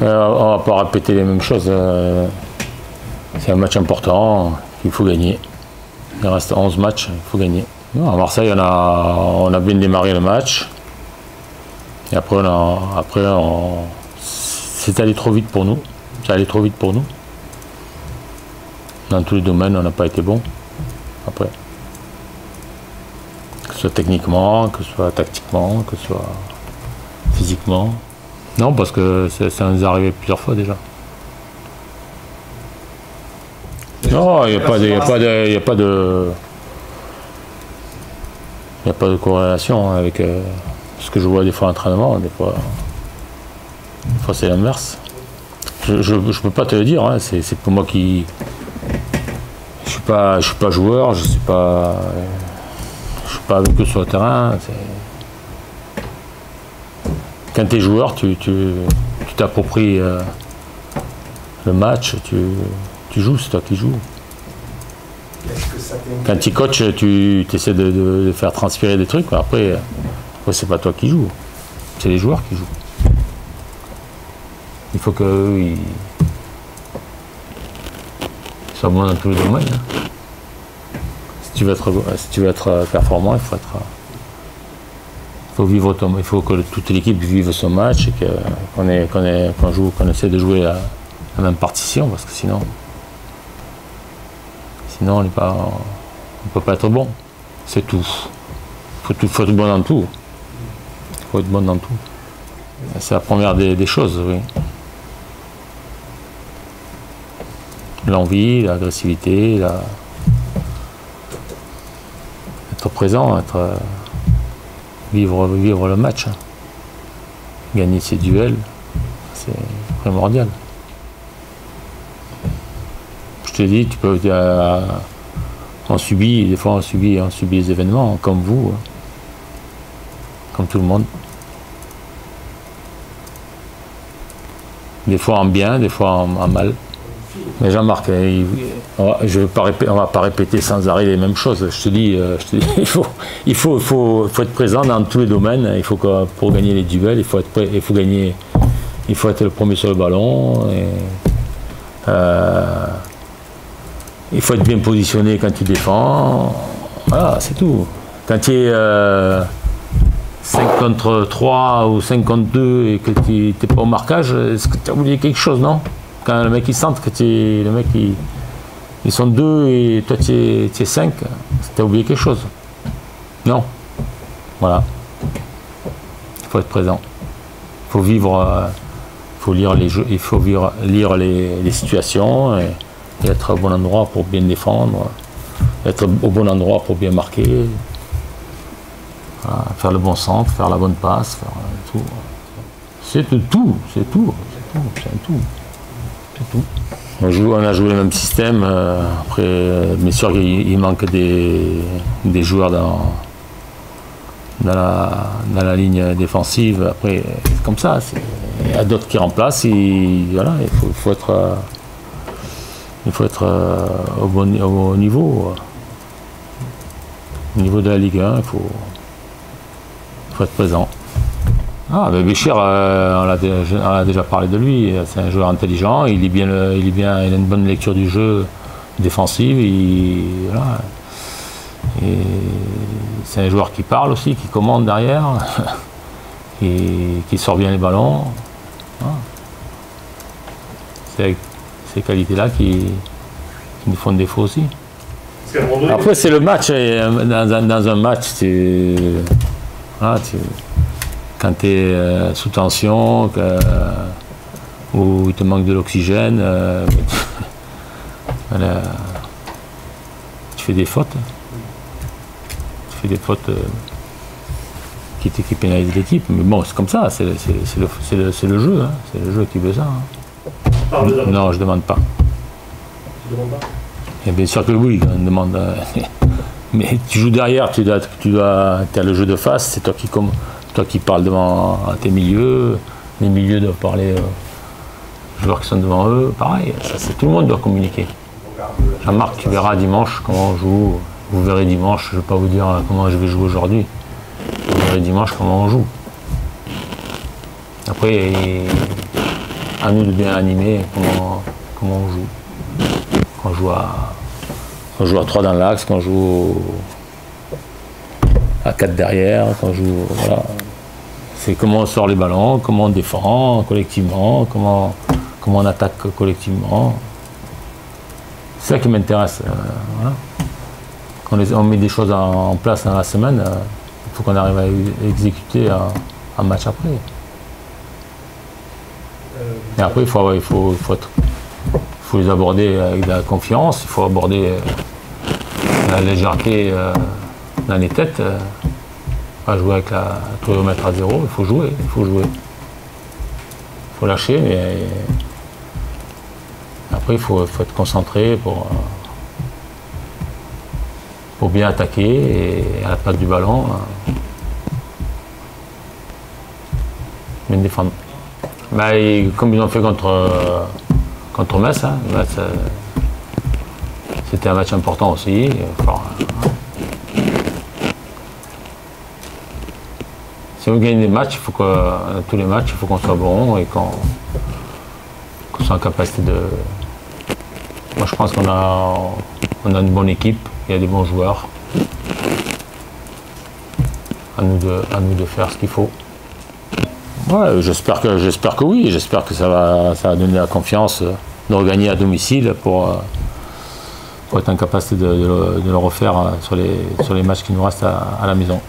On ne va pas répéter les mêmes choses. C'est un match important qu'il faut gagner. Il reste 11 matchs, il faut gagner. Non, à Marseille, on a bien démarré le match. Et après, c'est allé trop vite pour nous. C'est allé trop vite pour nous. Dans tous les domaines, on n'a pas été bon. Après. Que ce soit techniquement, que ce soit tactiquement, que ce soit physiquement. Non, parce que ça nous est arrivé plusieurs fois déjà. Non, il n'y a pas de corrélation avec ce que je vois des fois en entraînement. Des fois c'est l'inverse. Je ne peux pas te le dire, hein. C'est pour moi qui... Je suis pas joueur, je ne suis pas... Je suis pas avec eux sur le terrain. Quand tu es joueur, tu t'appropries le match, tu joues, c'est toi qui joues. Quand tu coaches, tu essaies de faire transpirer des trucs, mais après c'est pas toi qui joues, c'est les joueurs qui jouent. Il faut qu'eux, ils soient bons dans tous les domaines. Si tu veux être performant, il faut que toute l'équipe vive son match et qu'on essaie de jouer la même partition, parce que sinon on ne peut pas être bon. C'est tout. Il faut être bon dans tout. Il faut être bon dans tout. C'est la première des choses, oui. L'envie, l'agressivité, être présent, vivre le match. Gagner ses duels, c'est primordial. Je te dis, on subit les événements, comme vous, comme tout le monde. Des fois en bien, des fois en mal. Mais Jean-Marc, on va pas répéter sans arrêt les mêmes choses. Je te dis il faut être présent dans tous les domaines. Il faut que, pour gagner les duels, il faut être le premier sur le ballon. Il faut être bien positionné quand tu défends. Voilà, c'est tout. Quand tu es 5 contre 3 ou 5 contre 2 et que tu n'es pas au marquage, est-ce que tu as oublié quelque chose, non? Quand le mec il sente que ils sont deux et toi tu es 5, t'as oublié quelque chose. Non. Voilà. Il faut être présent. Il faut vivre, faut lire les jeux, il faut lire les situations et être au bon endroit pour bien défendre, être au bon endroit pour bien marquer, voilà, faire le bon centre, faire la bonne passe, faire tout. C'est tout. Tout. On a joué le même système. Après, bien sûr, il manque des joueurs dans la ligne défensive. Après, c'est comme ça. Il y a d'autres qui remplacent. Voilà, il faut être au bon niveau. Au niveau de la Ligue 1, il faut être présent. Ah, ben Béchir, on a déjà parlé de lui, c'est un joueur intelligent, il a une bonne lecture du jeu défensive, voilà. C'est un joueur qui parle aussi, qui commande derrière, qui sort bien les ballons. Voilà. C'est avec ces qualités-là qui nous font défaut aussi. Après c'est le match, et dans un match, quand tu es sous tension, ou il te manque de l'oxygène, voilà, tu fais des fautes. Tu fais des fautes qui pénalisent l'équipe. Mais bon, c'est comme ça, c'est le jeu. Hein. C'est le jeu qui veut ça. Hein. Non, je ne demande pas. Tu ne demandes pas ? Et bien sûr que oui, on demande. Mais tu joues derrière, tu as le jeu de face, c'est toi qui commence. Toi qui parles devant tes milieux, les milieux doivent parler aux joueurs qui sont devant eux, pareil, tout le monde doit communiquer. Jean-Marc, tu verras dimanche comment on joue, vous verrez dimanche, je ne vais pas vous dire comment je vais jouer aujourd'hui, vous verrez dimanche comment on joue. Après, à nous de bien animer comment on joue. Quand on joue à 3 dans l'axe, quand on joue à 4 derrière, quand on joue... Voilà. C'est comment on sort les ballons, comment on défend collectivement, comment on attaque collectivement. C'est ça qui m'intéresse. Voilà. Quand on met des choses en place dans la semaine, il faut qu'on arrive à exécuter un match après. Et après, il faut les aborder avec de la confiance, il faut aborder la légèreté dans les têtes. À jouer avec la touromètre à 0, il faut jouer. Il faut lâcher, mais après il faut être concentré pour bien attaquer et à la place du ballon, bien défendre. Bah, comme ils ont fait contre Metz, hein, c'était un match important aussi. Si on gagne des matchs, tous les matchs, il faut qu'on soit bon et qu'on soit en capacité de... Moi je pense qu'on a une bonne équipe, il y a des bons joueurs. À nous de faire ce qu'il faut. Ouais, j'espère que oui, j'espère que ça va donner la confiance de regagner à domicile pour être en capacité de le refaire sur les matchs qui nous restent à la maison.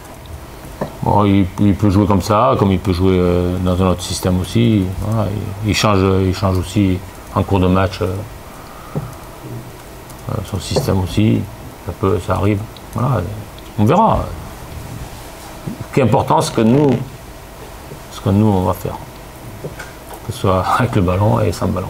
Bon, il peut jouer comme ça, comme il peut jouer dans un autre système aussi. Voilà, il change aussi en cours de match son système aussi. Ça arrive. Voilà, on verra. Ce qui est important, c'est ce que nous on va faire. Que ce soit avec le ballon et sans ballon.